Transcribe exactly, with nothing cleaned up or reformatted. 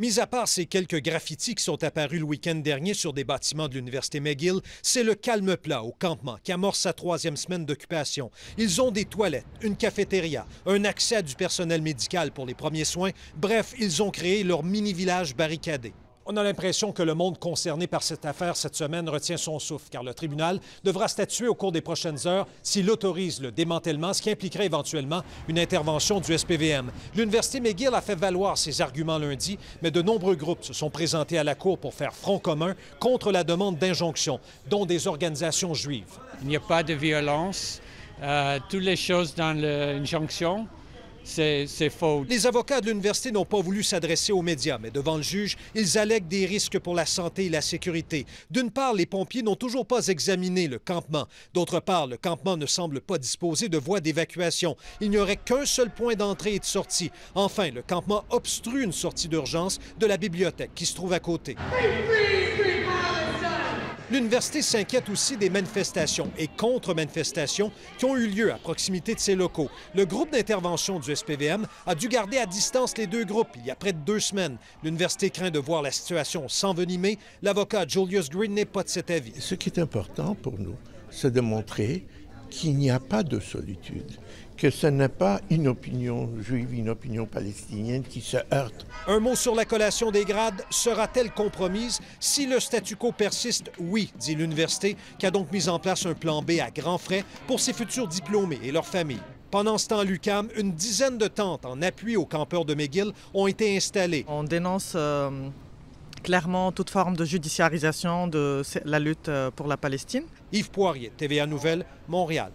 Mis à part ces quelques graffitis qui sont apparus le week-end dernier sur des bâtiments de l'Université McGill, c'est le calme plat au campement qui amorce sa troisième semaine d'occupation. Ils ont des toilettes, une cafétéria, un accès à du personnel médical pour les premiers soins. Bref, ils ont créé leur mini-village barricadé. On a l'impression que le monde concerné par cette affaire cette semaine retient son souffle, car le tribunal devra statuer au cours des prochaines heures s'il autorise le démantèlement, ce qui impliquerait éventuellement une intervention du S P V M. L'Université McGill a fait valoir ses arguments lundi, mais de nombreux groupes se sont présentés à la Cour pour faire front commun contre la demande d'injonction, dont des organisations juives. Il n'y a pas de violence. Euh, toutes les choses dans l'injonction, c'est faux. Les avocats de l'université n'ont pas voulu s'adresser aux médias, mais devant le juge, ils allèguent des risques pour la santé et la sécurité. D'une part, les pompiers n'ont toujours pas examiné le campement. D'autre part, le campement ne semble pas disposer de voies d'évacuation. Il n'y aurait qu'un seul point d'entrée et de sortie. Enfin, le campement obstrue une sortie d'urgence de la bibliothèque qui se trouve à côté. L'université s'inquiète aussi des manifestations et contre-manifestations qui ont eu lieu à proximité de ses locaux. Le groupe d'intervention du S P V M a dû garder à distance les deux groupes il y a près de deux semaines. L'université craint de voir la situation s'envenimer. L'avocat Julius Green n'est pas de cet avis. Ce qui est important pour nous, c'est de montrer qu'il n'y a pas de solitude, que ce n'est pas une opinion juive, une opinion palestinienne qui se heurte. Un mot sur la collation des grades. Sera-t-elle compromise? Si le statu quo persiste, oui, dit l'université, qui a donc mis en place un plan B à grands frais pour ses futurs diplômés et leurs familles. Pendant ce temps, à l'U Q A M, une dizaine de tentes en appui aux campeurs de McGill ont été installées. On dénonce euh, clairement toute forme de judiciarisation de la lutte pour la Palestine. Yves Poirier, T V A Nouvelles, Montréal.